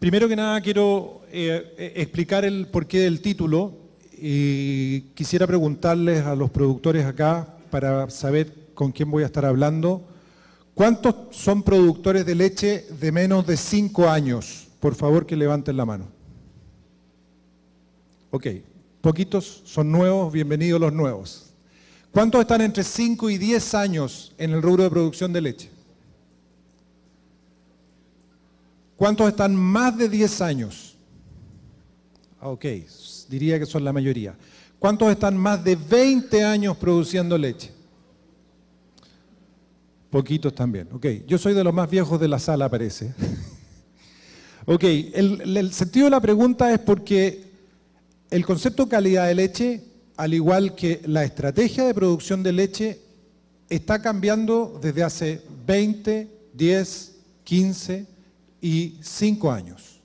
Primero que nada quiero explicar el porqué del título y quisiera preguntarles a los productores acá para saber con quién voy a estar hablando. ¿Cuántos son productores de leche de menos de 5 años? Por favor que levanten la mano. Ok, poquitos son nuevos, bienvenidos los nuevos. ¿Cuántos están entre 5 y 10 años en el rubro de producción de leche? ¿Cuántos están más de 10 años? Ok, diría que son la mayoría. ¿Cuántos están más de 20 años produciendo leche? Poquitos también. Ok, yo soy de los más viejos de la sala, parece. Ok, el sentido de la pregunta es porque el concepto calidad de leche, al igual que la estrategia de producción de leche, está cambiando desde hace 20, 10, 15 y 5 años.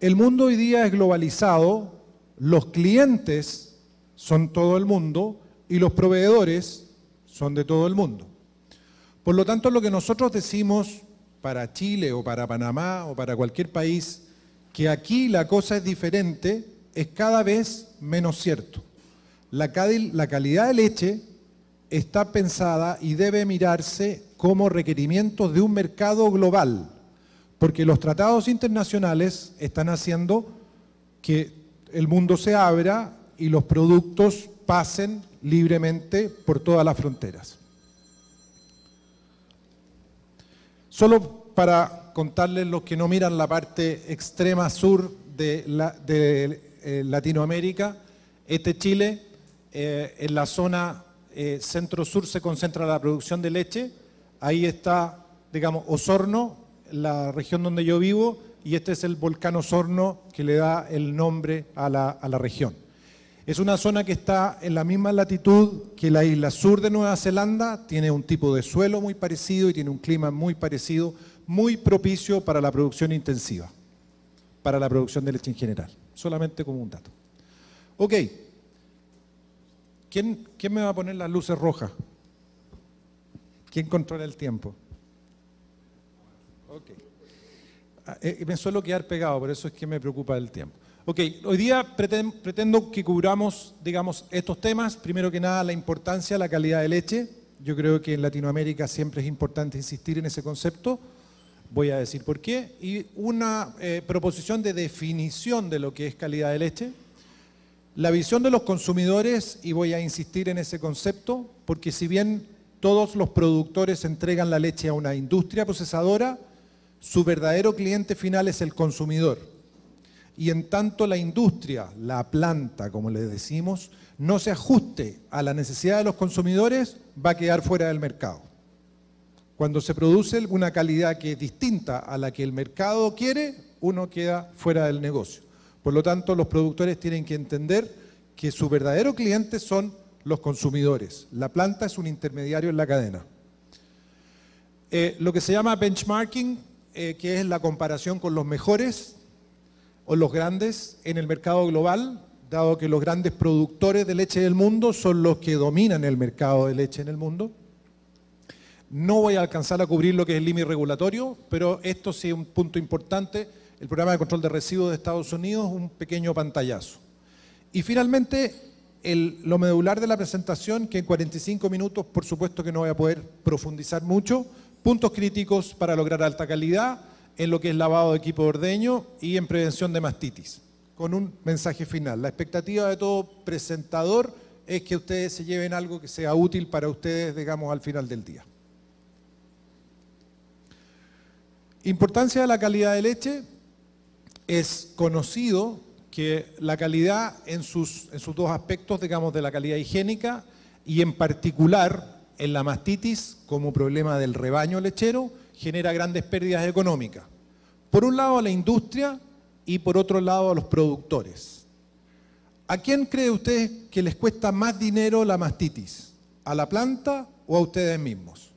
El mundo hoy día es globalizado, los clientes son todo el mundo y los proveedores son de todo el mundo. Por lo tanto, lo que nosotros decimos para Chile o para Panamá o para cualquier país, que aquí la cosa es diferente, es cada vez menos cierto. La calidad de leche está pensada y debe mirarse como requerimientos de un mercado global, porque los tratados internacionales están haciendo que el mundo se abra y los productos pasen libremente por todas las fronteras. Solo para contarles los que no miran la parte extrema sur de Latinoamérica, Chile, en la zona centro-sur se concentra la producción de leche, ahí está, digamos, Osorno, la región donde yo vivo, y este es el volcán Osorno que le da el nombre a la región. Es una zona que está en la misma latitud que la isla sur de Nueva Zelanda, tiene un tipo de suelo muy parecido y tiene un clima muy parecido, muy propicio para la producción intensiva, para la producción de leche en general, solamente como un dato. Ok, ¿quién me va a poner las luces rojas? ¿Quién controla el tiempo? Ok, me suelo quedar pegado, por eso es que me preocupa el tiempo. Ok, hoy día pretendo que cubramos, digamos, estos temas. Primero que nada, la importancia de la calidad de leche. Yo creo que en Latinoamérica siempre es importante insistir en ese concepto. Voy a decir por qué. Y una proposición de definición de lo que es calidad de leche. La visión de los consumidores, y voy a insistir en ese concepto, porque si bien todos los productores entregan la leche a una industria procesadora, su verdadero cliente final es el consumidor. Y en tanto la industria, la planta, como le decimos, no se ajuste a la necesidad de los consumidores, va a quedar fuera del mercado. Cuando se produce una calidad que es distinta a la que el mercado quiere, uno queda fuera del negocio. Por lo tanto, los productores tienen que entender que su verdadero cliente son los consumidores. La planta es un intermediario en la cadena. Lo que se llama benchmarking, que es la comparación con los mejores o los grandes en el mercado global, dado que los grandes productores de leche del mundo son los que dominan el mercado de leche en el mundo. No voy a alcanzar a cubrir lo que es el límite regulatorio, pero esto sí es un punto importante. El programa de control de residuos de Estados Unidos, un pequeño pantallazo. Y finalmente, lo medular de la presentación, que en 45 minutos, por supuesto que no voy a poder profundizar mucho, puntos críticos para lograr alta calidad en lo que es lavado de equipo de ordeño y en prevención de mastitis, con un mensaje final. La expectativa de todo presentador es que ustedes se lleven algo que sea útil para ustedes, digamos, al final del día. Importancia de la calidad de leche. Es conocido que la calidad en sus dos aspectos, digamos, de la calidad higiénica y en particular en la mastitis como problema del rebaño lechero, genera grandes pérdidas económicas. Por un lado a la industria y por otro lado a los productores. ¿A quién cree ustedes que les cuesta más dinero la mastitis? ¿A la planta o a ustedes mismos?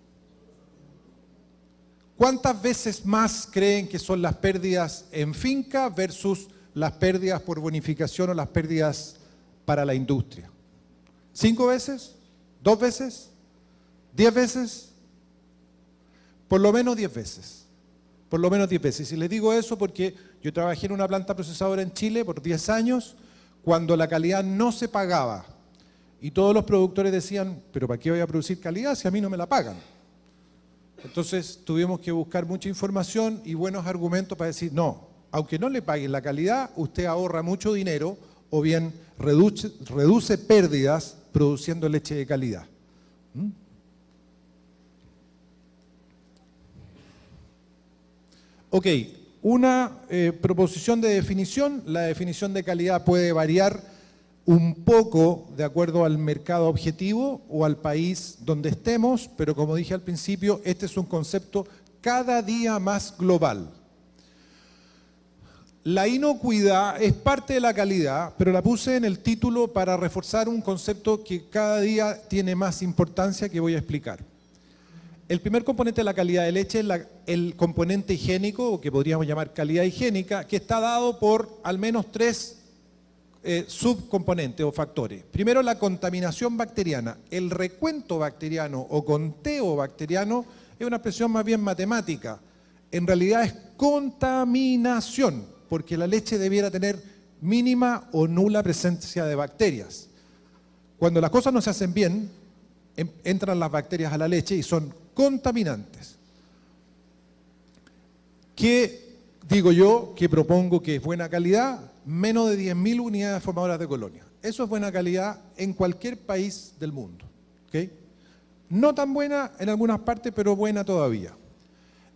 ¿Cuántas veces más creen que son las pérdidas en finca versus las pérdidas por bonificación o las pérdidas para la industria? ¿5 veces? ¿2 veces? ¿10 veces? Por lo menos 10 veces. por lo menos 10 veces. Y les digo eso porque yo trabajé en una planta procesadora en Chile por 10 años cuando la calidad no se pagaba. Y todos los productores decían, pero ¿para qué voy a producir calidad si a mí no me la pagan? Entonces tuvimos que buscar mucha información y buenos argumentos para decir, no, aunque no le paguen la calidad, usted ahorra mucho dinero o bien reduce pérdidas produciendo leche de calidad. ¿Mm? Ok, una proposición de definición. La definición de calidad puede variar un poco de acuerdo al mercado objetivo o al país donde estemos, pero como dije al principio, este es un concepto cada día más global. La inocuidad es parte de la calidad, pero la puse en el título para reforzar un concepto que cada día tiene más importancia que voy a explicar. El primer componente de la calidad de leche es el componente higiénico, o que podríamos llamar calidad higiénica, que está dado por al menos tres subcomponentes o factores. Primero, la contaminación bacteriana. El recuento bacteriano o conteo bacteriano es una expresión más bien matemática. En realidad es contaminación, porque la leche debiera tener mínima o nula presencia de bacterias. Cuando las cosas no se hacen bien, entran las bacterias a la leche y son contaminantes. ¿Qué digo yo que propongo que es buena calidad? Menos de 10.000 unidades formadoras de colonia. Eso es buena calidad en cualquier país del mundo. ¿Okay? No tan buena en algunas partes, pero buena todavía.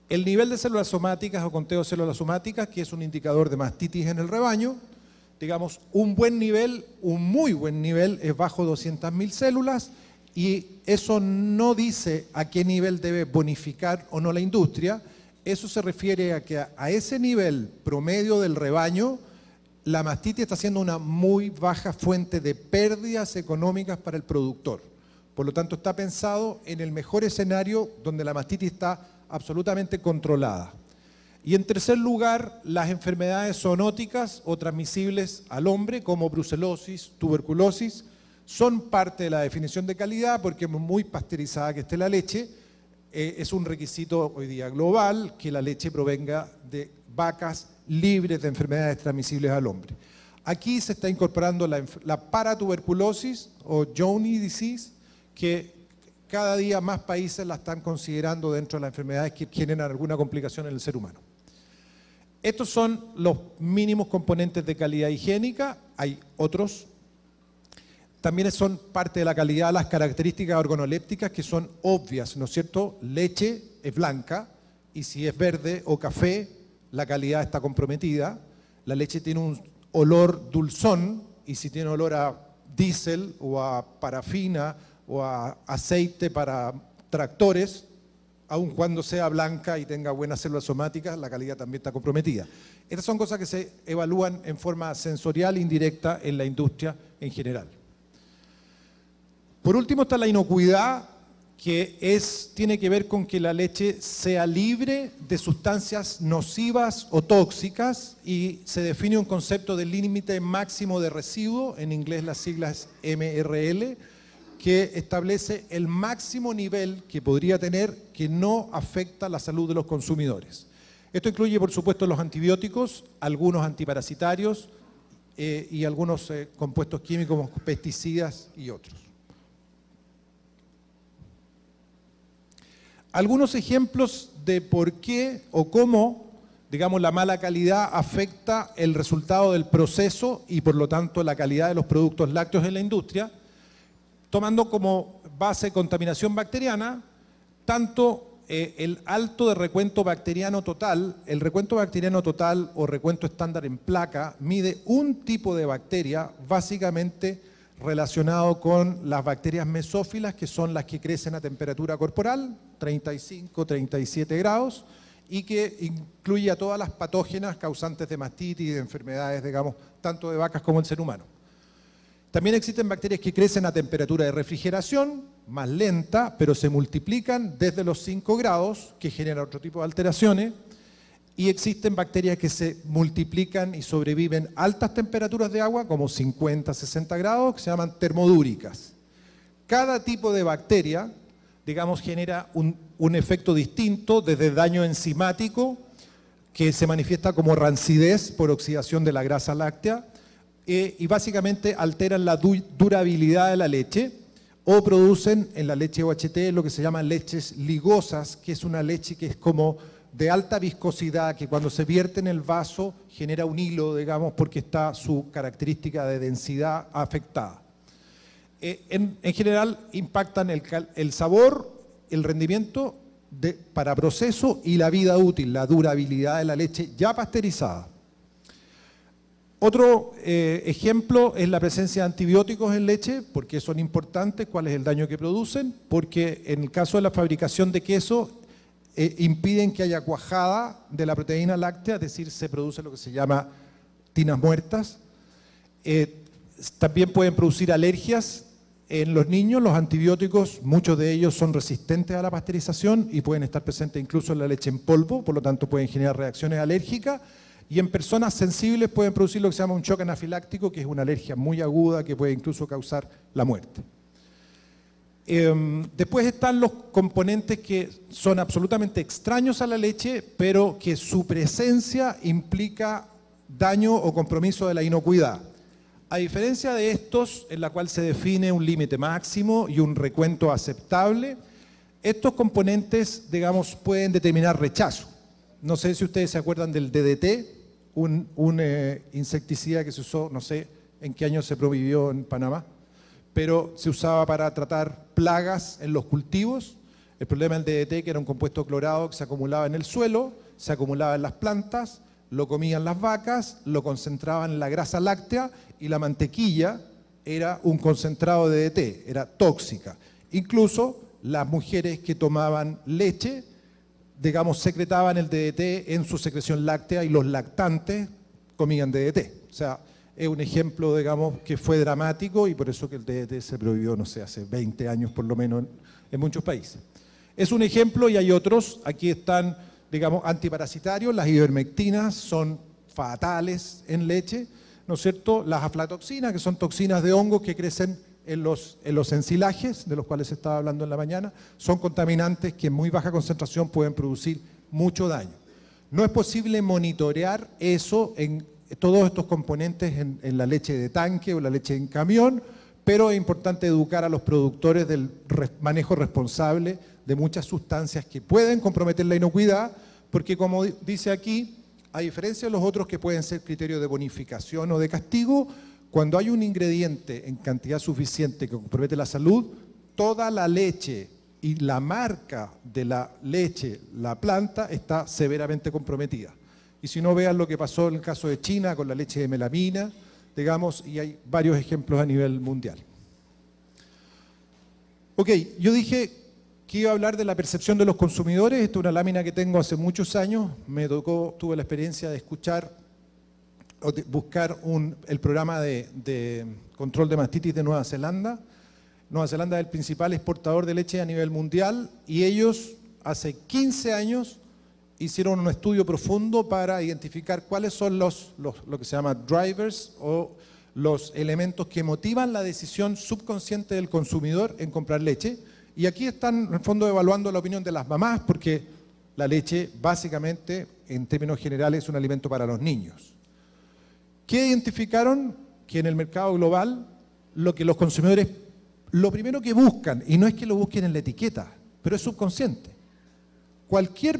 El nivel de células somáticas o conteo de células somáticas, que es un indicador de mastitis en el rebaño, digamos, un buen nivel, un muy buen nivel, es bajo 200.000 células, y eso no dice a qué nivel debe bonificar o no la industria. Eso se refiere a que a ese nivel promedio del rebaño, la mastitis está siendo una muy baja fuente de pérdidas económicas para el productor. Por lo tanto, está pensado en el mejor escenario donde la mastitis está absolutamente controlada. Y en tercer lugar, las enfermedades zoonóticas o transmisibles al hombre, como brucelosis, tuberculosis, son parte de la definición de calidad porque muy pasteurizada que esté la leche. Es un requisito hoy día global que la leche provenga de vacas libres de enfermedades transmisibles al hombre. Aquí se está incorporando la paratuberculosis o Johne's Disease, que cada día más países la están considerando dentro de las enfermedades que generan alguna complicación en el ser humano. Estos son los mínimos componentes de calidad higiénica, hay otros. También son parte de la calidad las características organolépticas que son obvias, ¿no es cierto? Leche es blanca y si es verde o café, la calidad está comprometida. La leche tiene un olor dulzón y si tiene olor a diésel o a parafina o a aceite para tractores, aun cuando sea blanca y tenga buenas células somáticas, la calidad también está comprometida. Estas son cosas que se evalúan en forma sensorial indirecta en la industria en general. Por último está la inocuidad, que tiene que ver con que la leche sea libre de sustancias nocivas o tóxicas y se define un concepto de límite máximo de residuo, en inglés las siglas MRL, que establece el máximo nivel que podría tener que no afecta la salud de los consumidores. Esto incluye por supuesto los antibióticos, algunos antiparasitarios y algunos compuestos químicos como pesticidas y otros. Algunos ejemplos de por qué o cómo, digamos, la mala calidad afecta el resultado del proceso y por lo tanto la calidad de los productos lácteos en la industria, tomando como base contaminación bacteriana, tanto el alto de recuento bacteriano total. El recuento bacteriano total o recuento estándar en placa mide un tipo de bacteria básicamente relacionado con las bacterias mesófilas, que son las que crecen a temperatura corporal, 35, 37 grados, y que incluye a todas las patógenas causantes de mastitis y de enfermedades, digamos, tanto de vacas como el ser humano. También existen bacterias que crecen a temperatura de refrigeración, más lenta, pero se multiplican desde los 5 grados, que generan otro tipo de alteraciones, y existen bacterias que se multiplican y sobreviven a altas temperaturas de agua, como 50, 60 grados, que se llaman termodúricas. Cada tipo de bacteria, digamos, genera un efecto distinto, desde daño enzimático que se manifiesta como rancidez por oxidación de la grasa láctea y básicamente alteran la durabilidad de la leche o producen en la leche UHT lo que se llaman leches ligosas, que es una leche que es como de alta viscosidad, que cuando se vierte en el vaso genera un hilo, digamos, porque está su característica de densidad afectada. En general impactan el sabor, el rendimiento para proceso y la vida útil, la durabilidad de la leche ya pasteurizada. Otro ejemplo es la presencia de antibióticos en leche, porque son importantes, cuál es el daño que producen, porque en el caso de la fabricación de queso impiden que haya cuajada de la proteína láctea, es decir, se produce lo que se llama tinas muertas. También pueden producir alergias en los niños. Los antibióticos, muchos de ellos son resistentes a la pasteurización y pueden estar presentes incluso en la leche en polvo, por lo tanto pueden generar reacciones alérgicas, y en personas sensibles pueden producir lo que se llama un shock anafiláctico, que es una alergia muy aguda que puede incluso causar la muerte. Después están los componentes que son absolutamente extraños a la leche, pero que su presencia implica daño o compromiso de la inocuidad. A diferencia de estos, en la cual se define un límite máximo y un recuento aceptable, estos componentes, digamos, pueden determinar rechazo. No sé si ustedes se acuerdan del DDT, un insecticida que se usó, no sé en qué año se prohibió en Panamá, pero se usaba para tratar plagas en los cultivos. El problema del DDT, que era un compuesto clorado que se acumulaba en el suelo, se acumulaba en las plantas, lo comían las vacas, lo concentraban en la grasa láctea, y la mantequilla era un concentrado de DDT, era tóxica. Incluso las mujeres que tomaban leche, digamos, secretaban el DDT en su secreción láctea y los lactantes comían DDT. O sea, es un ejemplo, digamos, que fue dramático y por eso que el DDT se prohibió, no sé, hace 20 años por lo menos en muchos países. Es un ejemplo y hay otros. Aquí están, digamos, antiparasitarios. Las ivermectinas son fatales en leche, ¿no es cierto? Las aflatoxinas, que son toxinas de hongos que crecen en los ensilajes, de los cuales se estaba hablando en la mañana, son contaminantes que en muy baja concentración pueden producir mucho daño. No es posible monitorear eso, en todos estos componentes en la leche de tanque o la leche en camión, pero es importante educar a los productores del manejo responsable de muchas sustancias que pueden comprometer la inocuidad, porque como dice aquí, a diferencia de los otros que pueden ser criterios de bonificación o de castigo, cuando hay un ingrediente en cantidad suficiente que compromete la salud, toda la leche y la marca de la leche, la planta, está severamente comprometida. Y si no, vean lo que pasó en el caso de China con la leche de melamina, digamos, y hay varios ejemplos a nivel mundial. Ok, yo dije que iba a hablar de la percepción de los consumidores. Esta es una lámina que tengo hace muchos años. Me tocó, tuve la experiencia de escuchar o de buscar el programa de control de mastitis de Nueva Zelanda. Nueva Zelanda es el principal exportador de leche a nivel mundial y ellos hace 15 años hicieron un estudio profundo para identificar cuáles son lo que se llama drivers o los elementos que motivan la decisión subconsciente del consumidor en comprar leche. Y aquí están, en el fondo, evaluando la opinión de las mamás, porque la leche, básicamente, en términos generales, es un alimento para los niños. ¿Qué identificaron? Que en el mercado global, lo que los consumidores, lo primero que buscan, y no es que lo busquen en la etiqueta, pero es subconsciente. Cualquier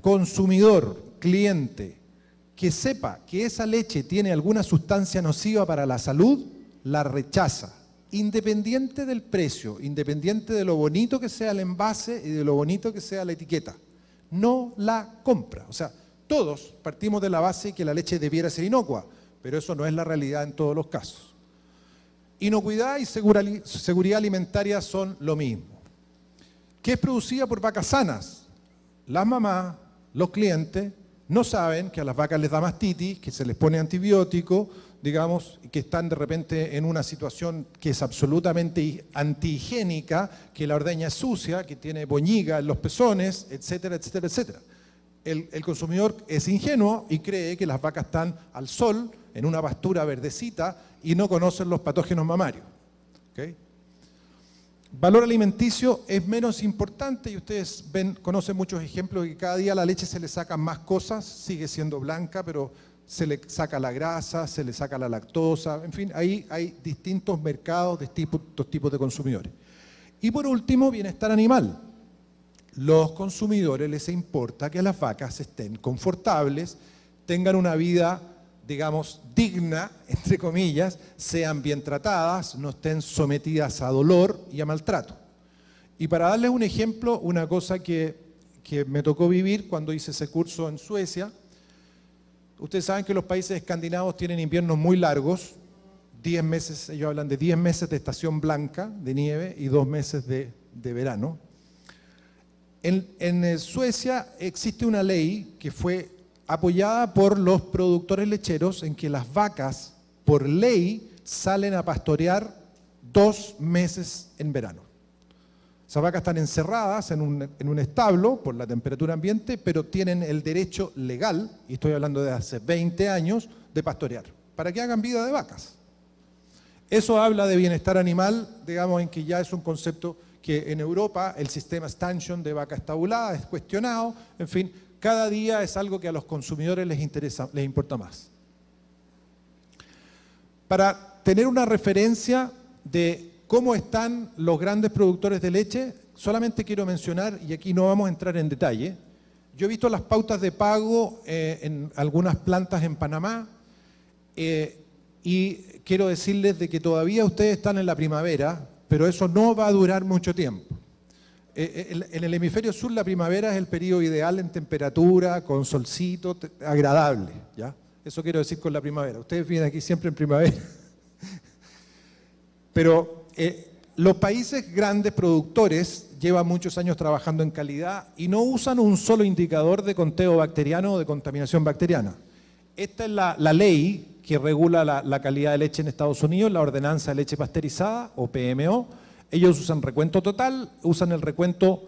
consumidor, cliente, que sepa que esa leche tiene alguna sustancia nociva para la salud, la rechaza. Independiente del precio, independiente de lo bonito que sea el envase y de lo bonito que sea la etiqueta, no la compra. O sea, todos partimos de la base que la leche debiera ser inocua, pero eso no es la realidad en todos los casos. Inocuidad y seguridad alimentaria son lo mismo. ¿Qué es producida por vacas sanas? Las mamás, los clientes, no saben que a las vacas les da mastitis, que se les pone antibiótico, digamos, que están de repente en una situación que es absolutamente antihigiénica, que la ordeña es sucia, que tiene boñiga en los pezones, etcétera, etcétera, etcétera. El consumidor es ingenuo y cree que las vacas están al sol, en una pastura verdecita, y no conocen los patógenos mamarios. ¿Okay? Valor alimenticio es menos importante y ustedes ven, conocen muchos ejemplos de que cada día a la leche se le sacan más cosas, sigue siendo blanca, pero se le saca la grasa, se le saca la lactosa, en fin, ahí hay distintos mercados de distintos tipos de consumidores. Y por último, bienestar animal. Los consumidores les importa que las vacas estén confortables, tengan una vida, digamos, digna, entre comillas, sean bien tratadas, no estén sometidas a dolor y a maltrato. Y para darles un ejemplo, una cosa que me tocó vivir cuando hice ese curso en Suecia, ustedes saben que los países escandinavos tienen inviernos muy largos, 10 meses, ellos hablan de 10 meses de estación blanca de nieve y 2 meses de verano. En Suecia existe una ley que fue apoyada por los productores lecheros en que las vacas, por ley, salen a pastorear 2 meses en verano. Esas vacas están encerradas en un establo por la temperatura ambiente, pero tienen el derecho legal, y estoy hablando de hace 20 años, de pastorear, para que hagan vida de vacas. Eso habla de bienestar animal, digamos, en que ya es un concepto que en Europa el sistema stanchion de vaca estabulada es cuestionado, en fin, cada día es algo que a los consumidores les interesa, les importa más. Para tener una referencia de cómo están los grandes productores de leche, solamente quiero mencionar, y aquí no vamos a entrar en detalle, yo he visto las pautas de pago en algunas plantas en Panamá, y quiero decirles de que todavía ustedes están en la primavera, pero eso no va a durar mucho tiempo. En el hemisferio sur la primavera es el periodo ideal en temperatura, con solcito, agradable, ¿ya? Eso quiero decir con la primavera. Ustedes vienen aquí siempre en primavera. Pero los países grandes productores llevan muchos años trabajando en calidad y no usan un solo indicador de conteo bacteriano o de contaminación bacteriana. Esta es la ley que regula la calidad de leche en Estados Unidos, la ordenanza de leche pasteurizada o PMO. Ellos usan recuento total, usan el recuento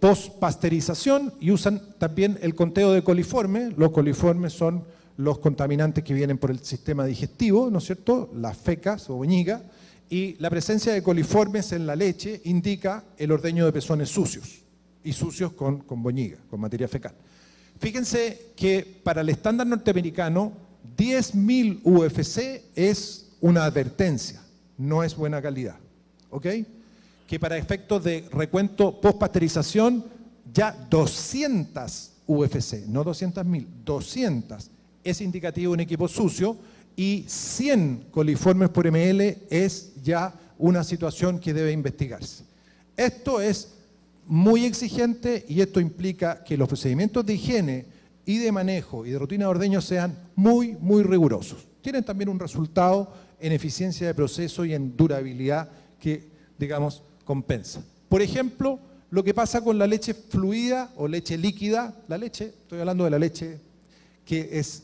post-pasteurización y usan también el conteo de coliformes. Los coliformes son los contaminantes que vienen por el sistema digestivo, ¿no es cierto? Las fecas o boñiga. Y la presencia de coliformes en la leche indica el ordeño de pezones sucios y sucios con boñiga, con materia fecal. Fíjense que para el estándar norteamericano, 10.000 UFC es una advertencia, no es buena calidad. ¿OK? Que para efectos de recuento post-pasteurización ya 200 UFC, no 200.000, 200 es indicativo de un equipo sucio y 100 coliformes por ml es ya una situación que debe investigarse. Esto es muy exigente y esto implica que los procedimientos de higiene y de manejo y de rutina de ordeño sean muy, muy rigurosos. Tienen también un resultado en eficiencia de proceso y en durabilidad que, digamos, compensa. Por ejemplo, lo que pasa con la leche fluida o leche líquida, la leche, estoy hablando de la leche que es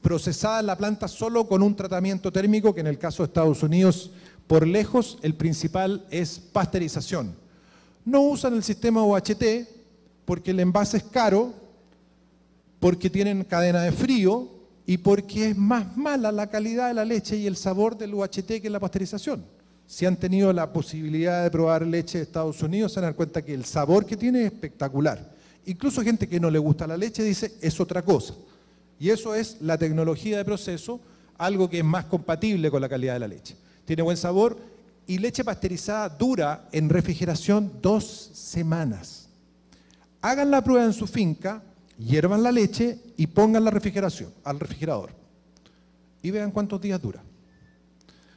procesada en la planta solo con un tratamiento térmico, que en el caso de Estados Unidos, por lejos, el principal es pasteurización. No usan el sistema UHT porque el envase es caro, porque tienen cadena de frío y porque es más mala la calidad de la leche y el sabor del UHT que la pasteurización. Si han tenido la posibilidad de probar leche de Estados Unidos, se dan cuenta que el sabor que tiene es espectacular. Incluso gente que no le gusta la leche dice, es otra cosa. Y eso es la tecnología de proceso, algo que es más compatible con la calidad de la leche. Tiene buen sabor y leche pasteurizada dura en refrigeración 2 semanas. Hagan la prueba en su finca, hiervan la leche y pongan la refrigeración al refrigerador. Y vean cuántos días dura.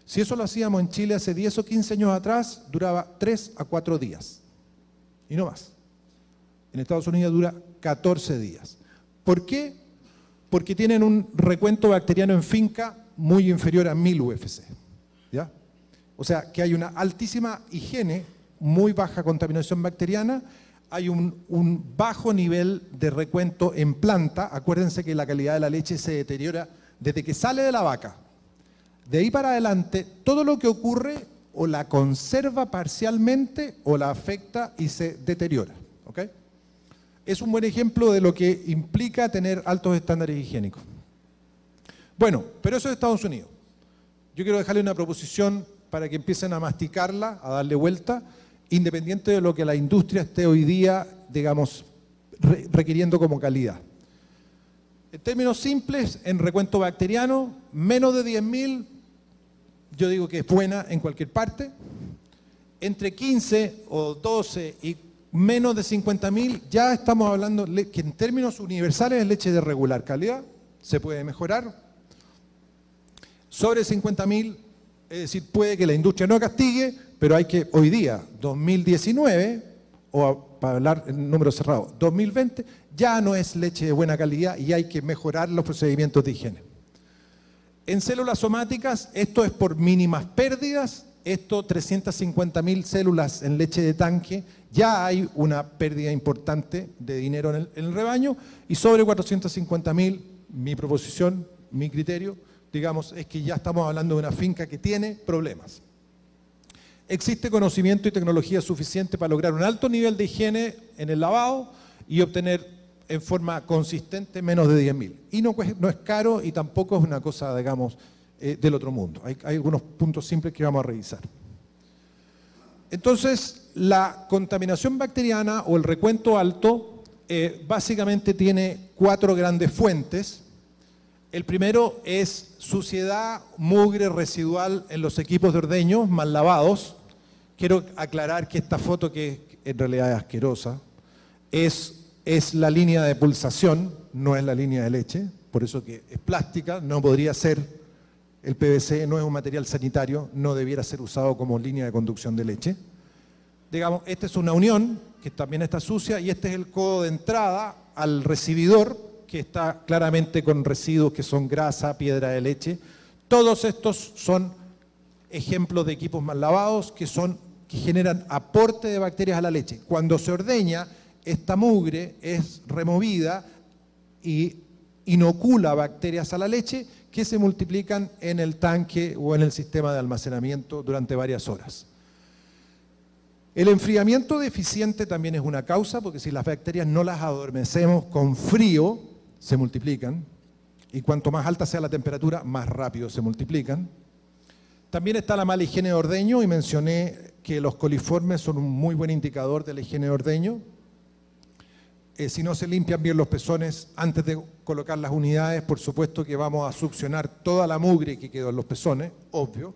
Si eso lo hacíamos en Chile hace 10 o 15 años atrás, duraba 3 a 4 días, y no más. En Estados Unidos dura 14 días. ¿Por qué? Porque tienen un recuento bacteriano en finca muy inferior a 1000 UFC. ¿Ya? O sea, que hay una altísima higiene, muy baja contaminación bacteriana, hay un bajo nivel de recuento en planta. Acuérdense que la calidad de la leche se deteriora desde que sale de la vaca. De ahí para adelante, todo lo que ocurre o la conserva parcialmente o la afecta y se deteriora. ¿OK? Es un buen ejemplo de lo que implica tener altos estándares higiénicos. Bueno, pero eso es Estados Unidos. Yo quiero dejarle una proposición para que empiecen a masticarla, a darle vuelta, independiente de lo que la industria esté hoy día, digamos, requiriendo como calidad. En términos simples, en recuento bacteriano, menos de 10.000, yo digo que es buena en cualquier parte. Entre 15 o 12 y menos de 50.000, ya estamos hablando que en términos universales es leche de regular calidad, se puede mejorar. Sobre 50.000, es decir, puede que la industria no castigue, pero hay que, hoy día, 2019, o para hablar en números cerrados, 2020, ya no es leche de buena calidad y hay que mejorar los procedimientos de higiene. En células somáticas, esto es por mínimas pérdidas, esto 350.000 células en leche de tanque, ya hay una pérdida importante de dinero en el rebaño, y sobre 450.000, mi proposición, mi criterio, digamos, es que ya estamos hablando de una finca que tiene problemas. Existe conocimiento y tecnología suficiente para lograr un alto nivel de higiene en el lavado y obtener en forma consistente menos de 10.000. Y no es caro y tampoco es una cosa, digamos, del otro mundo. Hay algunos puntos simples que vamos a revisar. Entonces, la contaminación bacteriana o el recuento alto básicamente tiene cuatro grandes fuentes. El primero es suciedad, mugre residual en los equipos de ordeño mal lavados. Quiero aclarar que esta foto, que en realidad es asquerosa, es la línea de pulsación, no es la línea de leche, por eso que es plástica, no podría ser, el PVC no es un material sanitario, no debiera ser usado como línea de conducción de leche. Digamos, esta es una unión que también está sucia y este es el codo de entrada al recibidor, que está claramente con residuos que son grasa, piedra de leche. Todos estos son ejemplos de equipos mal lavados que generan aporte de bacterias a la leche. Cuando se ordeña, esta mugre es removida y inocula bacterias a la leche que se multiplican en el tanque o en el sistema de almacenamiento durante varias horas. El enfriamiento deficiente también es una causa, porque si las bacterias no las adormecemos con frío, se multiplican, y cuanto más alta sea la temperatura, más rápido se multiplican. También está la mala higiene de ordeño, y mencioné que los coliformes son un muy buen indicador de la higiene de ordeño. Si no se limpian bien los pezones antes de colocar las unidades, por supuesto que vamos a succionar toda la mugre que quedó en los pezones, obvio.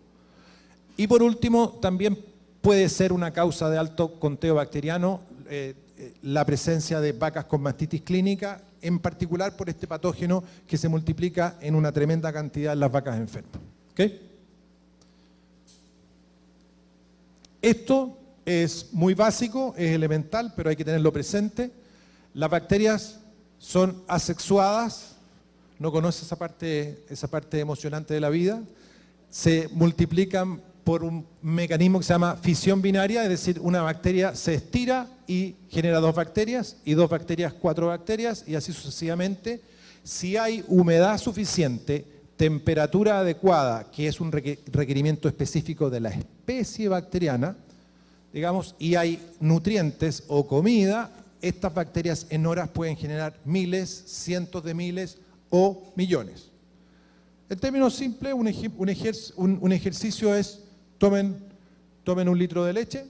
Y por último, también puede ser una causa de alto conteo bacteriano la presencia de vacas con mastitis clínica, en particular por este patógeno que se multiplica en una tremenda cantidad en las vacas enfermas. ¿Okay? Esto es muy básico, es elemental, pero hay que tenerlo presente. Las bacterias son asexuadas, no conoce esa parte emocionante de la vida, se multiplican por un mecanismo que se llama fisión binaria, es decir, una bacteria se estira y genera dos bacterias, y dos bacterias, cuatro bacterias, y así sucesivamente. Si hay humedad suficiente, temperatura adecuada, que es un requerimiento específico de la especie bacteriana, digamos, y hay nutrientes o comida, estas bacterias en horas pueden generar miles, cientos de miles o millones. En términos simples, un ejercicio es tomen un litro de leche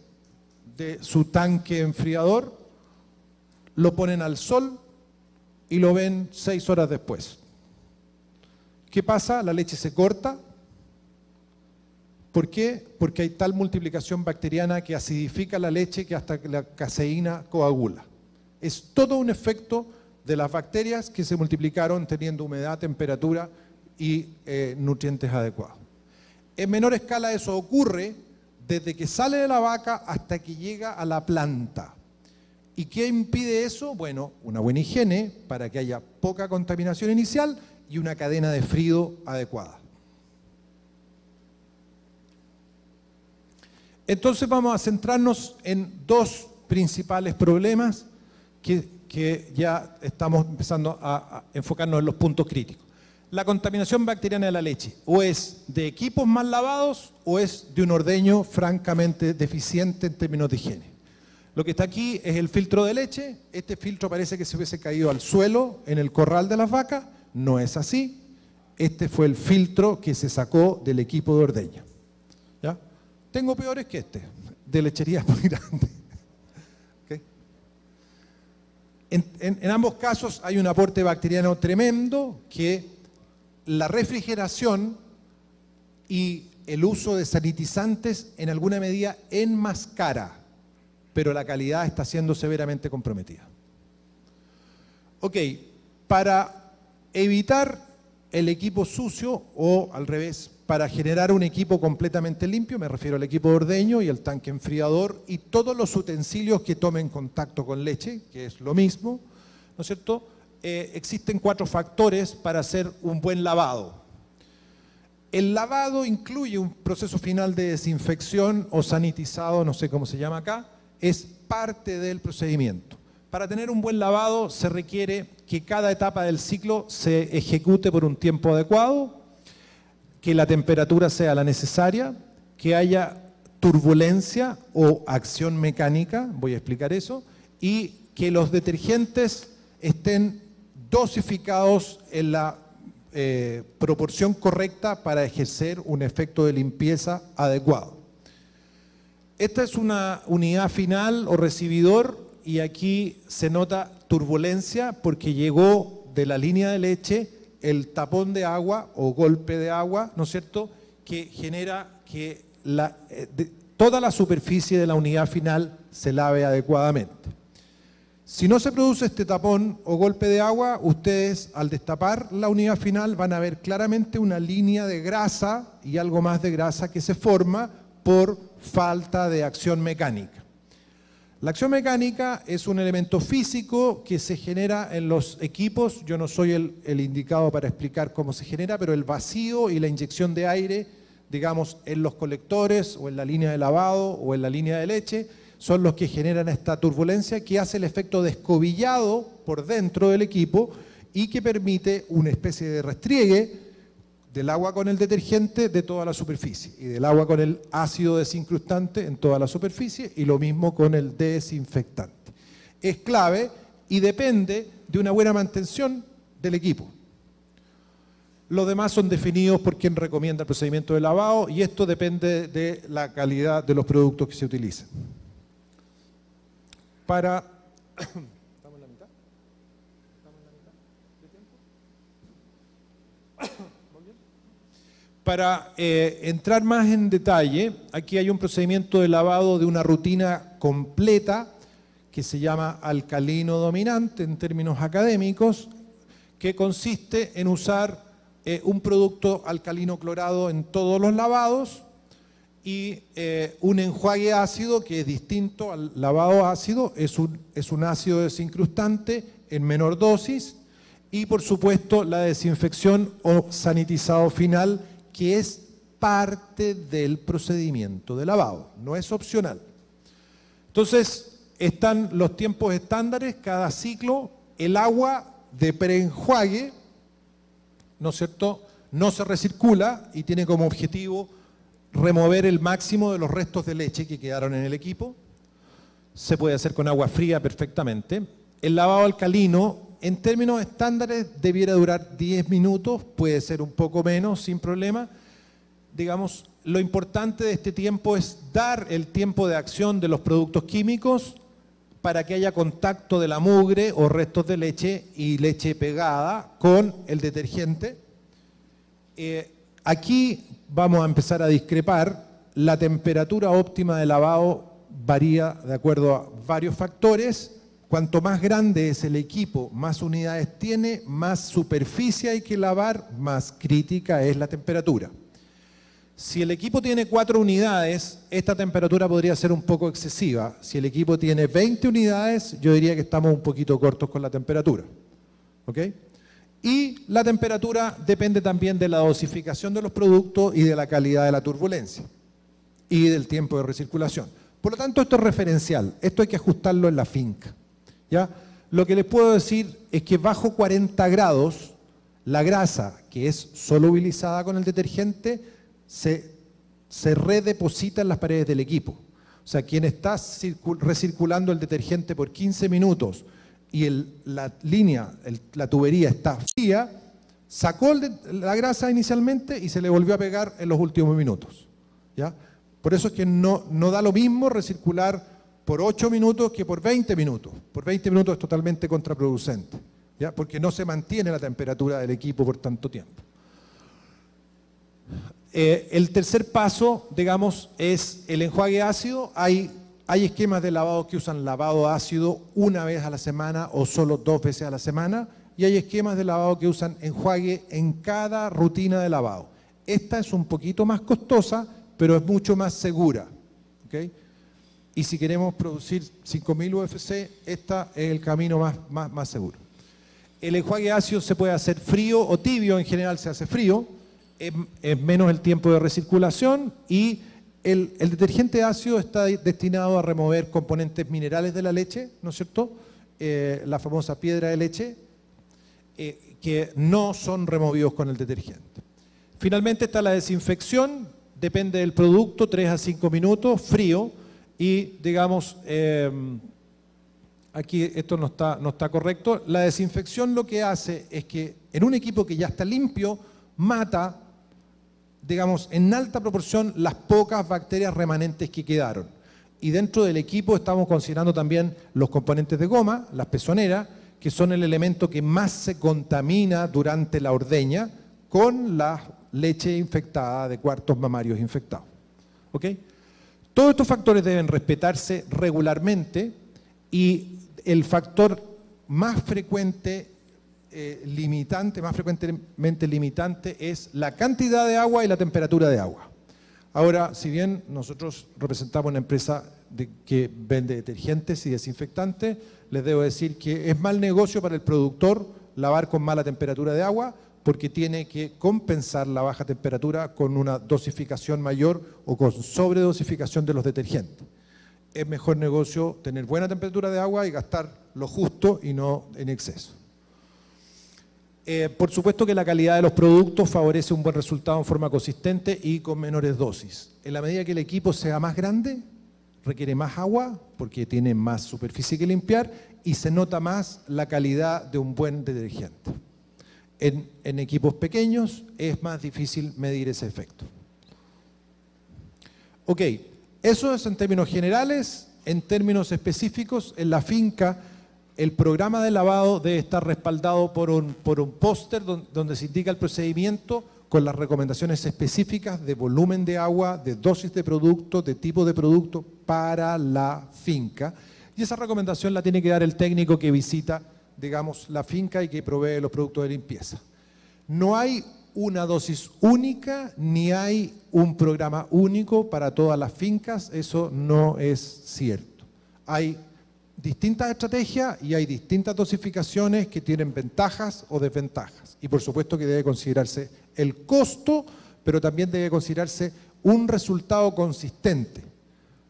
de su tanque enfriador, lo ponen al sol y lo ven 6 horas después. ¿Qué pasa? La leche se corta. ¿Por qué? Porque hay tal multiplicación bacteriana que acidifica la leche que hasta la caseína coagula. Es todo un efecto de las bacterias que se multiplicaron teniendo humedad, temperatura y nutrientes adecuados. En menor escala eso ocurre desde que sale de la vaca hasta que llega a la planta. ¿Y qué impide eso? Bueno, una buena higiene para que haya poca contaminación inicial y una cadena de frío adecuada. Entonces vamos a centrarnos en dos principales problemas que ya estamos empezando a enfocarnos en los puntos críticos. La contaminación bacteriana de la leche o es de equipos mal lavados o es de un ordeño francamente deficiente en términos de higiene. Lo que está aquí es el filtro de leche. Este filtro parece que se hubiese caído al suelo en el corral de las vacas. No es así. Este fue el filtro que se sacó del equipo de ordeña. ¿Ya? Tengo peores que este, de lecherías muy grandes. ¿Okay? En ambos casos hay un aporte bacteriano tremendo que la refrigeración y el uso de sanitizantes en alguna medida enmascara, pero la calidad está siendo severamente comprometida. Ok, para evitar el equipo sucio o al revés, para generar un equipo completamente limpio, me refiero al equipo de ordeño y el tanque enfriador y todos los utensilios que tomen contacto con leche, que es lo mismo, ¿no es cierto? Existen 4 factores para hacer un buen lavado. El lavado incluye un proceso final de desinfección o sanitizado, no sé cómo se llama acá, es parte del procedimiento. Para tener un buen lavado se requiere que cada etapa del ciclo se ejecute por un tiempo adecuado, que la temperatura sea la necesaria, que haya turbulencia o acción mecánica, voy a explicar eso, y que los detergentes estén dosificados en la proporción correcta para ejercer un efecto de limpieza adecuado. Esta es una unidad final o recibidor y aquí se nota turbulencia porque llegó de la línea de leche el tapón de agua o golpe de agua, ¿no es cierto?, que genera que toda la superficie de la unidad final se lave adecuadamente. Si no se produce este tapón o golpe de agua, ustedes al destapar la unidad final van a ver claramente una línea de grasa y algo más de grasa que se forma por falta de acción mecánica. La acción mecánica es un elemento físico que se genera en los equipos. Yo no soy el indicado para explicar cómo se genera, pero el vacío y la inyección de aire, digamos, en los colectores o en la línea de lavado o en la línea de leche, son los que generan esta turbulencia que hace el efecto de escobillado por dentro del equipo y que permite una especie de restriegue del agua con el detergente de toda la superficie y del agua con el ácido desincrustante en toda la superficie y lo mismo con el desinfectante. Es clave y depende de una buena mantención del equipo. Los demás son definidos por quien recomienda el procedimiento de lavado y esto depende de la calidad de los productos que se utilizan. Para... ¿Estamos en la mitad? ¿Estamos en la mitad de tiempo? ¿Muy bien? Para entrar más en detalle, aquí hay un procedimiento de lavado de una rutina completa que se llama alcalino dominante en términos académicos, que consiste en usar un producto alcalino clorado en todos los lavados, y un enjuague ácido que es distinto al lavado ácido, es un ácido desincrustante en menor dosis y por supuesto la desinfección o sanitizado final que es parte del procedimiento de lavado, no es opcional. Entonces están los tiempos estándares, cada ciclo, el agua de preenjuague, ¿no es cierto?, no se recircula y tiene como objetivo remover el máximo de los restos de leche que quedaron en el equipo. Se puede hacer con agua fría perfectamente. El lavado alcalino, en términos estándares, debiera durar 10 minutos, puede ser un poco menos, sin problema. Digamos, lo importante de este tiempo es dar el tiempo de acción de los productos químicos para que haya contacto de la mugre o restos de leche y leche pegada con el detergente. Aquí vamos a empezar a discrepar. La temperatura óptima de lavado varía de acuerdo a varios factores. Cuanto más grande es el equipo, más unidades tiene, más superficie hay que lavar, más crítica es la temperatura. Si el equipo tiene 4 unidades, esta temperatura podría ser un poco excesiva. Si el equipo tiene 20 unidades, yo diría que estamos un poquito cortos con la temperatura. ¿Ok? Y la temperatura depende también de la dosificación de los productos y de la calidad de la turbulencia y del tiempo de recirculación. Por lo tanto, esto es referencial, esto hay que ajustarlo en la finca. ¿Ya? Lo que les puedo decir es que bajo 40 grados, la grasa que es solubilizada con el detergente se redeposita en las paredes del equipo. O sea, quien está recirculando el detergente por 15 minutos y la tubería está fría, sacó la grasa inicialmente y se le volvió a pegar en los últimos minutos. ¿Ya? Por eso es que no da lo mismo recircular por 8 minutos que por 20 minutos. Por 20 minutos es totalmente contraproducente, ¿ya? Porque no se mantiene la temperatura del equipo por tanto tiempo. El tercer paso, digamos, es el enjuague ácido. Hay esquemas de lavado que usan lavado ácido una vez a la semana o solo 2 veces a la semana, y hay esquemas de lavado que usan enjuague en cada rutina de lavado. Esta es un poquito más costosa, pero es mucho más segura, ¿okay? Y si queremos producir 5.000 UFC, esta es el camino más seguro. El enjuague ácido se puede hacer frío o tibio, en general se hace frío, es menos el tiempo de recirculación, y el detergente ácido está destinado a remover componentes minerales de la leche, ¿no es cierto? La famosa piedra de leche, que no son removidos con el detergente. Finalmente está la desinfección, depende del producto, 3 a 5 minutos, frío, y digamos, aquí esto no está correcto. La desinfección lo que hace es que en un equipo que ya está limpio, mata, digamos, en alta proporción las pocas bacterias remanentes que quedaron. Y dentro del equipo estamos considerando también los componentes de goma, las pezoneras, que son el elemento que más se contamina durante la ordeña con la leche infectada de cuartos mamarios infectados. ¿Ok? Todos estos factores deben respetarse regularmente, y el factor más frecuente más frecuentemente limitante es la cantidad de agua y la temperatura de agua. Ahora, si bien nosotros representamos una empresa que vende detergentes y desinfectantes, les debo decir que es mal negocio para el productor lavar con mala temperatura de agua, porque tiene que compensar la baja temperatura con una dosificación mayor o con sobredosificación de los detergentes. Es mejor negocio tener buena temperatura de agua y gastar lo justo y no en exceso. Por supuesto que la calidad de los productos favorece un buen resultado en forma consistente y con menores dosis. En la medida que el equipo sea más grande, requiere más agua porque tiene más superficie que limpiar y se nota más la calidad de un buen detergente. En equipos pequeños es más difícil medir ese efecto. Ok, eso es en términos generales. En términos específicos, en la finca, el programa de lavado debe estar respaldado por un póster donde se indica el procedimiento con las recomendaciones específicas de volumen de agua, de dosis de producto, de tipo de producto para la finca. Y esa recomendación la tiene que dar el técnico que visita, digamos, la finca y que provee los productos de limpieza. No hay una dosis única ni hay un programa único para todas las fincas, eso no es cierto. Hay distintas estrategias y hay distintas dosificaciones que tienen ventajas o desventajas. Y por supuesto que debe considerarse el costo, pero también debe considerarse un resultado consistente,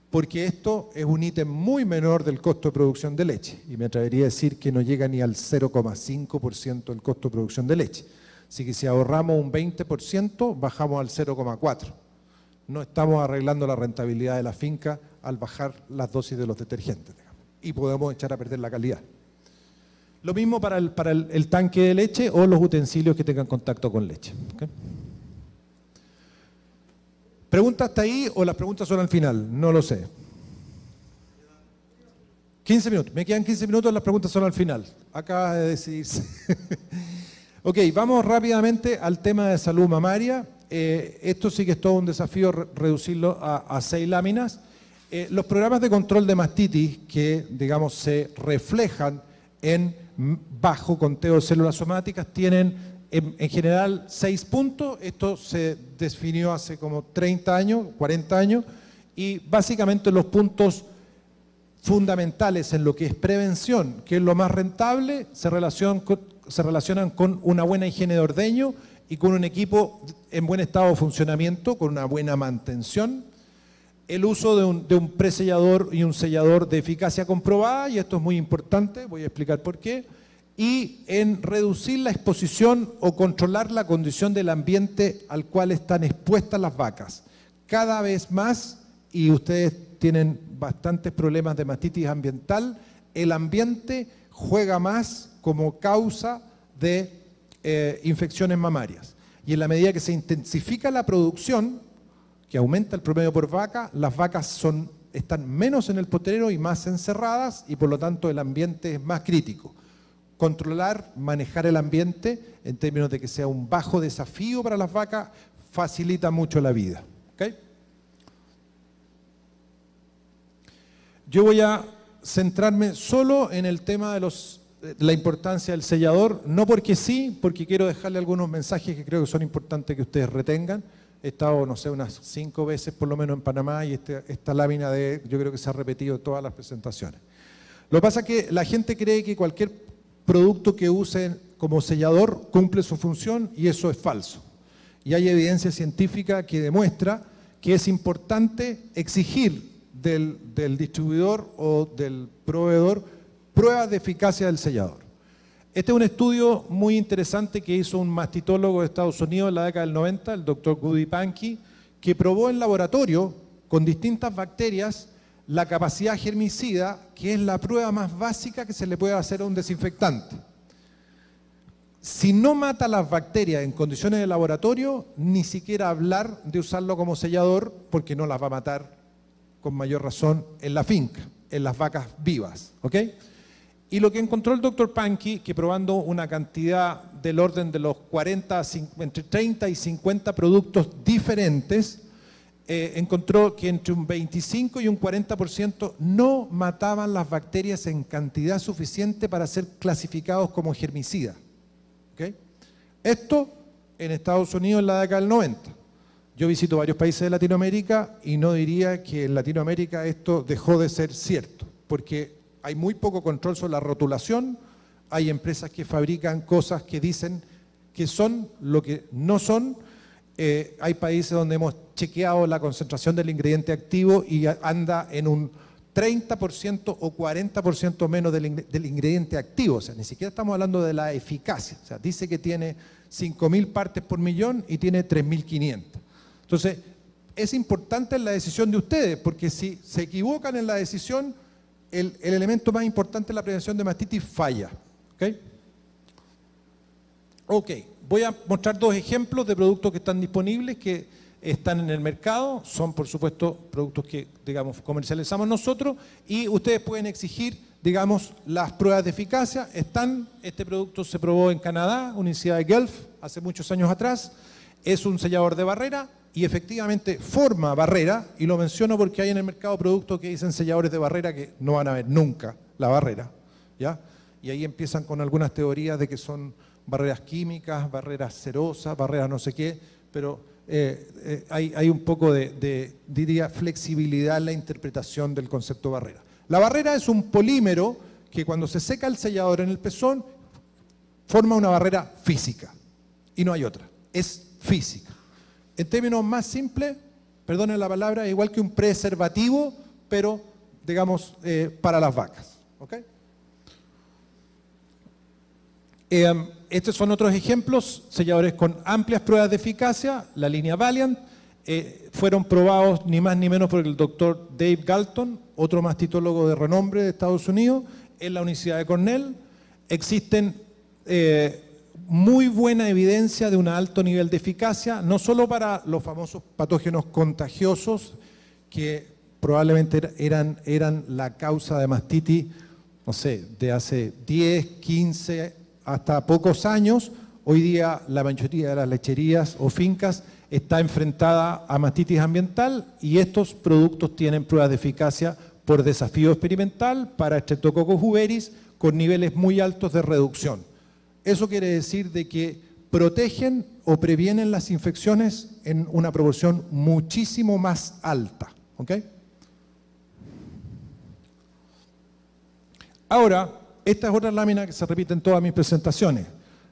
porque esto es un ítem muy menor del costo de producción de leche. Y me atrevería a decir que no llega ni al 0,5% del costo de producción de leche. Así que si ahorramos un 20%, bajamos al 0,4%. No estamos arreglando la rentabilidad de la finca al bajar las dosis de los detergentes, y podemos echar a perder la calidad. Lo mismo para el tanque de leche o los utensilios que tengan contacto con leche. ¿Okay? ¿Preguntas hasta ahí o las preguntas son al final? No lo sé. 15 minutos. Me quedan 15 minutos, las preguntas son al final. Acaba de decidirse. Ok, vamos rápidamente al tema de salud mamaria. Esto sí que es todo un desafío reducirlo a 6 láminas. Los programas de control de mastitis que, digamos, se reflejan en bajo conteo de células somáticas tienen en general 6 puntos. Esto se definió hace como 30 años, 40 años, y básicamente los puntos fundamentales en lo que es prevención, que es lo más rentable, se relacionan con una buena higiene de ordeño y con un equipo en buen estado de funcionamiento, con una buena mantención. El uso de un presellador y un sellador de eficacia comprobada, y esto es muy importante, voy a explicar por qué, y en reducir la exposición o controlar la condición del ambiente al cual están expuestas las vacas. Cada vez más, y ustedes tienen bastantes problemas de mastitis ambiental, el ambiente juega más como causa de infecciones mamarias. Y en la medida que se intensifica la producción, que aumenta el promedio por vaca, las vacas están menos en el potrero y más encerradas y por lo tanto el ambiente es más crítico. Controlar, manejar el ambiente en términos de que sea un bajo desafío para las vacas facilita mucho la vida. ¿Okay? Yo voy a centrarme solo en el tema de la importancia del sellador, no porque sí, porque quiero dejarle algunos mensajes que creo que son importantes que ustedes retengan. He estado, no sé, unas 5 veces por lo menos en Panamá y esta lámina yo creo que se ha repetido en todas las presentaciones. Lo que pasa es que la gente cree que cualquier producto que use como sellador cumple su función y eso es falso. Y hay evidencia científica que demuestra que es importante exigir del distribuidor o del proveedor pruebas de eficacia del sellador. Este es un estudio muy interesante que hizo un mastitólogo de Estados Unidos en la década del 90, el doctor Goody Pankey, que probó en laboratorio con distintas bacterias la capacidad germicida, que es la prueba más básica que se le puede hacer a un desinfectante. Si no mata las bacterias en condiciones de laboratorio, ni siquiera hablar de usarlo como sellador, porque no las va a matar con mayor razón en la finca, en las vacas vivas. ¿Ok? Y lo que encontró el doctor Pankey, que probando una cantidad del orden de los entre 30 y 50 productos diferentes, encontró que entre un 25 y un 40% no mataban las bacterias en cantidad suficiente para ser clasificados como germicida. ¿Okay? Esto en Estados Unidos en la década del 90. Yo visito varios países de Latinoamérica y no diría que en Latinoamérica esto dejó de ser cierto, porque hay muy poco control sobre la rotulación, hay empresas que fabrican cosas que dicen que son lo que no son, hay países donde hemos chequeado la concentración del ingrediente activo y anda en un 30% o 40% menos del ingrediente activo, o sea, ni siquiera estamos hablando de la eficacia, o sea, dice que tiene 5.000 partes por millón y tiene 3.500. Entonces, es importante la decisión de ustedes, porque si se equivocan en la decisión, el elemento más importante de la prevención de mastitis falla. ¿Okay? Ok, voy a mostrar 2 ejemplos de productos que están disponibles, que están en el mercado, son por supuesto productos que, digamos, comercializamos nosotros, y ustedes pueden exigir, digamos, las pruebas de eficacia. Este producto se probó en Canadá, Universidad de Guelph, hace muchos años atrás, es un sellador de barrera, y efectivamente forma barrera, y lo menciono porque hay en el mercado productos que dicen selladores de barrera que no van a ver nunca la barrera, ¿ya? Y ahí empiezan con algunas teorías de que son barreras químicas, barreras cerosas, barreras no sé qué, pero hay un poco diría, flexibilidad en la interpretación del concepto barrera. La barrera es un polímero que cuando se seca el sellador en el pezón forma una barrera física, y no hay otra, es física. En términos más simples, perdonen la palabra, es igual que un preservativo, pero, digamos, para las vacas. ¿Okay? Estos son otros ejemplos, selladores con amplias pruebas de eficacia, la línea Valiant, fueron probados ni más ni menos por el doctor Dave Galton, otro mastitólogo de renombre de Estados Unidos, en la Universidad de Cornell. Existen muy buena evidencia de un alto nivel de eficacia, no solo para los famosos patógenos contagiosos, que probablemente eran la causa de mastitis, no sé, de hace 10, 15, hasta pocos años. Hoy día la mayoría de las lecherías o fincas está enfrentada a mastitis ambiental y estos productos tienen pruebas de eficacia por desafío experimental para Streptococcus uberis con niveles muy altos de reducción. Eso quiere decir de que protegen o previenen las infecciones en una proporción muchísimo más alta. ¿Okay? Ahora, esta es otra lámina que se repite en todas mis presentaciones.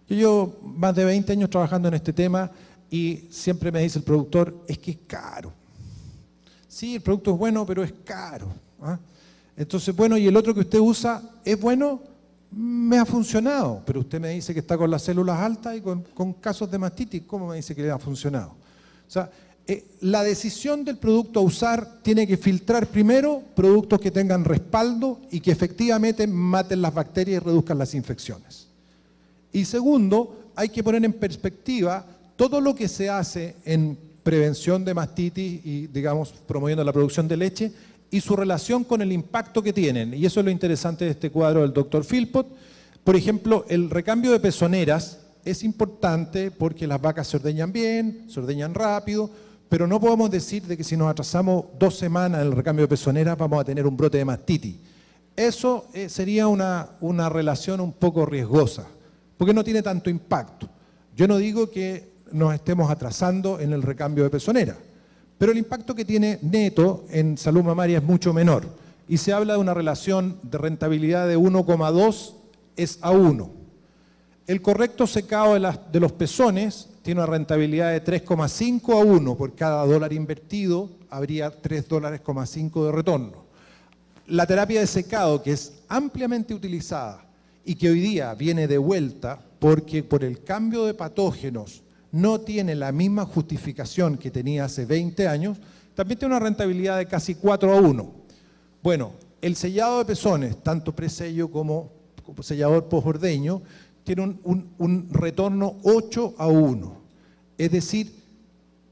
Yo llevo más de 20 años trabajando en este tema y siempre me dice el productor, es que es caro. Sí, el producto es bueno, pero es caro. ¿Ah? Entonces, bueno, y el otro que usted usa es bueno, me ha funcionado, pero usted me dice que está con las células altas y con casos de mastitis, ¿cómo me dice que le ha funcionado? O sea, la decisión del producto a usar tiene que filtrar primero productos que tengan respaldo y que efectivamente maten las bacterias y reduzcan las infecciones. Y segundo, hay que poner en perspectiva todo lo que se hace en prevención de mastitis y, digamos, promoviendo la producción de leche y su relación con el impacto que tienen. Y eso es lo interesante de este cuadro del doctor Philpot. Por ejemplo, el recambio de pezoneras es importante porque las vacas se ordeñan bien, se ordeñan rápido, pero no podemos decir de que si nos atrasamos 2 semanas en el recambio de pezoneras vamos a tener un brote de mastitis. Eso sería una relación un poco riesgosa, porque no tiene tanto impacto. Yo no digo que nos estemos atrasando en el recambio de pezonera, pero el impacto que tiene neto en salud mamaria es mucho menor. Y se habla de una relación de rentabilidad de 1,2 es a 1. El correcto secado de los pezones tiene una rentabilidad de 3,5 a 1. Por cada dólar invertido habría 3,5 dólares de retorno. La terapia de secado, que es ampliamente utilizada y que hoy día viene de vuelta porque por el cambio de patógenos no tiene la misma justificación que tenía hace 20 años, también tiene una rentabilidad de casi 4 a 1. Bueno, el sellado de pezones, tanto presello como sellador postordeño, tiene un retorno 8 a 1. Es decir,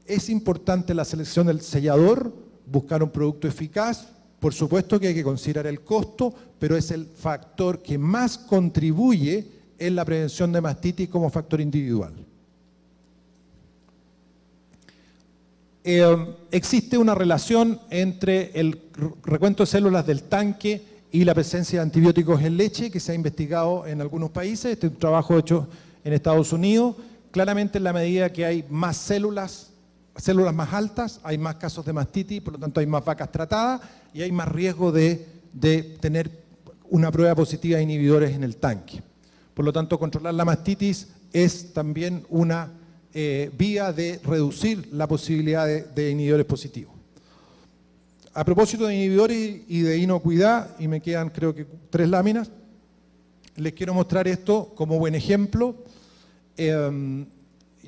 es importante la selección del sellador, buscar un producto eficaz. Por supuesto que hay que considerar el costo, pero es el factor que más contribuye en la prevención de mastitis como factor individual. Existe una relación entre el recuento de células del tanque y la presencia de antibióticos en leche que se ha investigado en algunos países. Este es un trabajo hecho en Estados Unidos. Claramente, en la medida que hay más células más altas, hay más casos de mastitis, por lo tanto hay más vacas tratadas y hay más riesgo de tener una prueba positiva de inhibidores en el tanque. Por lo tanto, controlar la mastitis es también una vía de reducir la posibilidad de inhibidores positivos. A propósito de inhibidores y de inocuidad, y me quedan creo que 3 láminas, les quiero mostrar esto como buen ejemplo.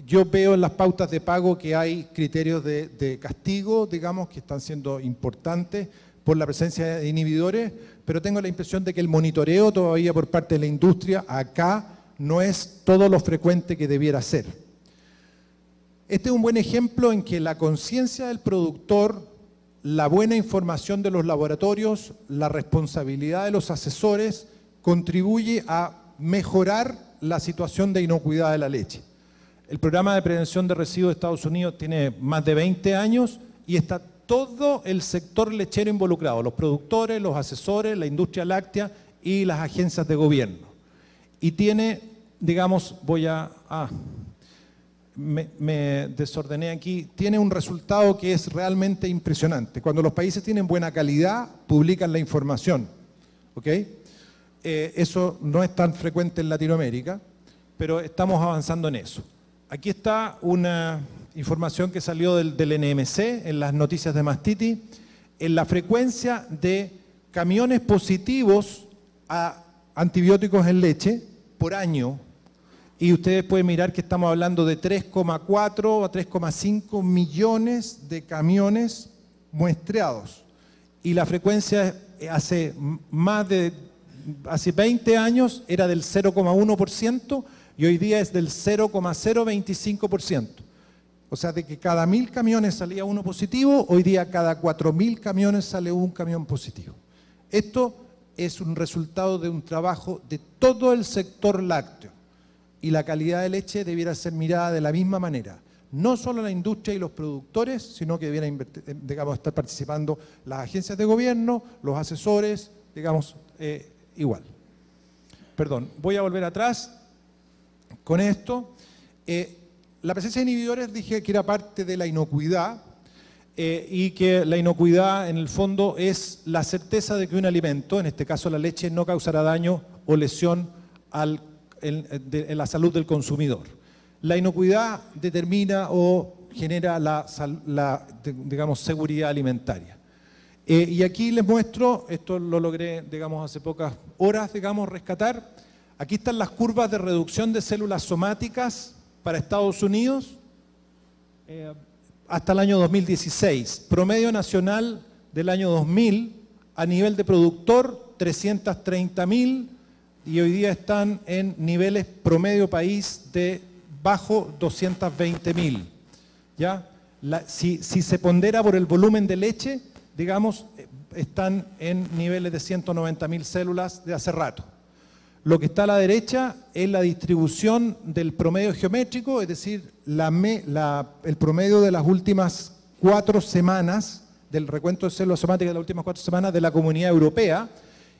Yo veo en las pautas de pago que hay criterios de castigo, digamos, que están siendo importantes por la presencia de inhibidores, pero tengo la impresión de que el monitoreo todavía por parte de la industria acá no es todo lo frecuente que debiera ser. Este es un buen ejemplo en que la conciencia del productor, la buena información de los laboratorios, la responsabilidad de los asesores contribuye a mejorar la situación de inocuidad de la leche. El programa de prevención de residuos de Estados Unidos tiene más de 20 años y está todo el sector lechero involucrado, los productores, los asesores, la industria láctea y las agencias de gobierno. Y tiene, digamos, me desordené aquí, tiene un resultado que es realmente impresionante. Cuando los países tienen buena calidad, publican la información. ¿Okay? Eso no es tan frecuente en Latinoamérica, pero estamos avanzando en eso. Aquí está una información que salió del NMC en las noticias de mastitis, en la frecuencia de camiones positivos a antibióticos en leche por año. Y ustedes pueden mirar que estamos hablando de 3,4 a 3,5 millones de camiones muestreados. Y la frecuencia hace 20 años era del 0,1% y hoy día es del 0,025%. O sea, de que cada 1.000 camiones salía uno positivo, hoy día cada 4.000 camiones sale un camión positivo. Esto es un resultado de un trabajo de todo el sector lácteo. Y la calidad de leche debiera ser mirada de la misma manera. No solo la industria y los productores, sino que debieran, digamos, estar participando las agencias de gobierno, los asesores, digamos, igual. Perdón, voy a volver atrás con esto. La presencia de inhibidores dije que era parte de la inocuidad y que la inocuidad en el fondo es la certeza de que un alimento, en este caso la leche, no causará daño o lesión al en la salud del consumidor. La inocuidad determina o genera la seguridad alimentaria. Y aquí les muestro, esto lo logré, digamos, hace pocas horas, digamos, rescatar. Aquí están las curvas de reducción de células somáticas para Estados Unidos hasta el año 2016. Promedio nacional del año 2000, a nivel de productor, 330.000. Y hoy día están en niveles promedio país de bajo 220.000. si se pondera por el volumen de leche, digamos, están en niveles de 190.000 células de hace rato. Lo que está a la derecha es la distribución del promedio geométrico, es decir, el promedio de las últimas 4 semanas, del recuento de células somáticas de las últimas 4 semanas de la Comunidad Europea.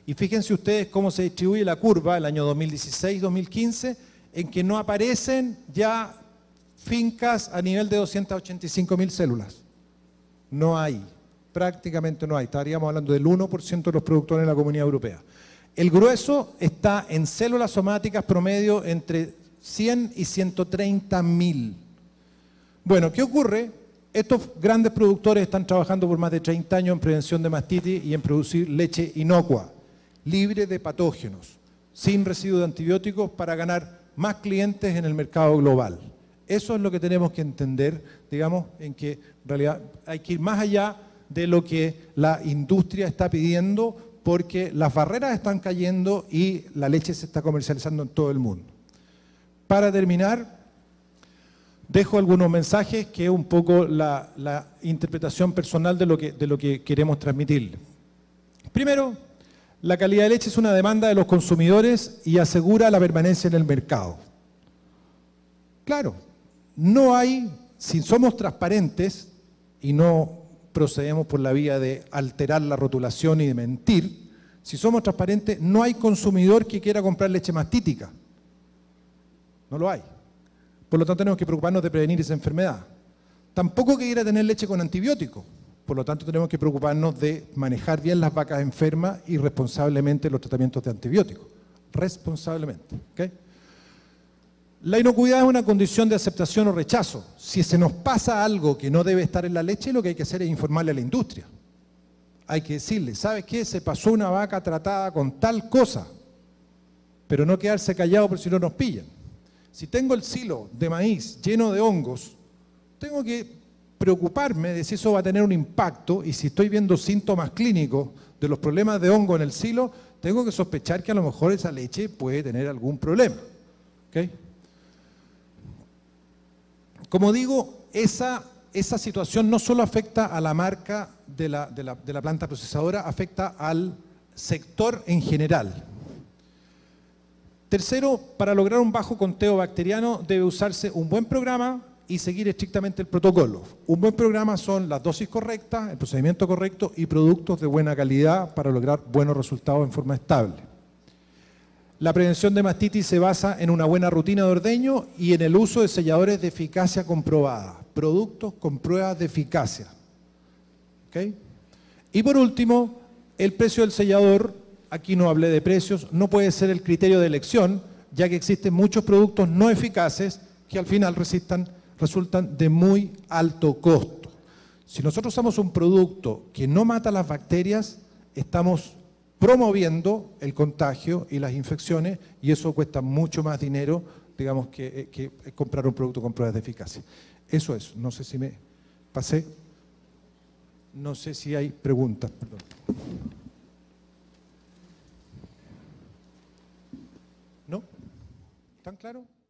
Y fíjense ustedes cómo se distribuye la curva el año 2016-2015, en que no aparecen ya fincas a nivel de 285.000 células. No hay, prácticamente no hay. Estaríamos hablando del 1% de los productores de la Comunidad Europea. El grueso está en células somáticas promedio entre 100 y 130.000. Bueno, ¿qué ocurre? Estos grandes productores están trabajando por más de 30 años en prevención de mastitis y en producir leche inocua, libre de patógenos, sin residuos de antibióticos, para ganar más clientes en el mercado global. Eso es lo que tenemos que entender, digamos, en que en realidad hay que ir más allá de lo que la industria está pidiendo, porque las barreras están cayendo y la leche se está comercializando en todo el mundo. Para terminar, dejo algunos mensajes que es un poco la interpretación personal de lo que queremos transmitirle. Primero, la calidad de leche es una demanda de los consumidores y asegura la permanencia en el mercado. Claro, no hay, si somos transparentes y no procedemos por la vía de alterar la rotulación y de mentir, si somos transparentes, no hay consumidor que quiera comprar leche mastítica. No lo hay. Por lo tanto, tenemos que preocuparnos de prevenir esa enfermedad. Tampoco que ir a tener leche con antibióticos. Por lo tanto, tenemos que preocuparnos de manejar bien las vacas enfermas y responsablemente los tratamientos de antibióticos. Responsablemente. ¿Okay? La inocuidad es una condición de aceptación o rechazo. Si se nos pasa algo que no debe estar en la leche, lo que hay que hacer es informarle a la industria. Hay que decirle, ¿sabes qué? Se pasó una vaca tratada con tal cosa, pero no quedarse callado por si no nos pillan. Si tengo el silo de maíz lleno de hongos, tengo que preocuparme de si eso va a tener un impacto, y si estoy viendo síntomas clínicos de los problemas de hongo en el silo, tengo que sospechar que a lo mejor esa leche puede tener algún problema. ¿Okay? Como digo, esa situación no solo afecta a la marca de la planta procesadora, afecta al sector en general. Tercero, para lograr un bajo conteo bacteriano debe usarse un buen programa y seguir estrictamente el protocolo. Un buen programa son las dosis correctas, el procedimiento correcto y productos de buena calidad para lograr buenos resultados en forma estable. La prevención de mastitis se basa en una buena rutina de ordeño y en el uso de selladores de eficacia comprobada, productos con pruebas de eficacia. ¿Okay? Y por último, el precio del sellador. Aquí no hablé de precios, no puede ser el criterio de elección, ya que existen muchos productos no eficaces que al final resultan de muy alto costo. Si nosotros usamos un producto que no mata las bacterias, estamos promoviendo el contagio y las infecciones, y eso cuesta mucho más dinero, digamos, que comprar un producto con pruebas de eficacia. Eso es, no sé si me pasé, no sé si hay preguntas, perdón. ¿Tan claro?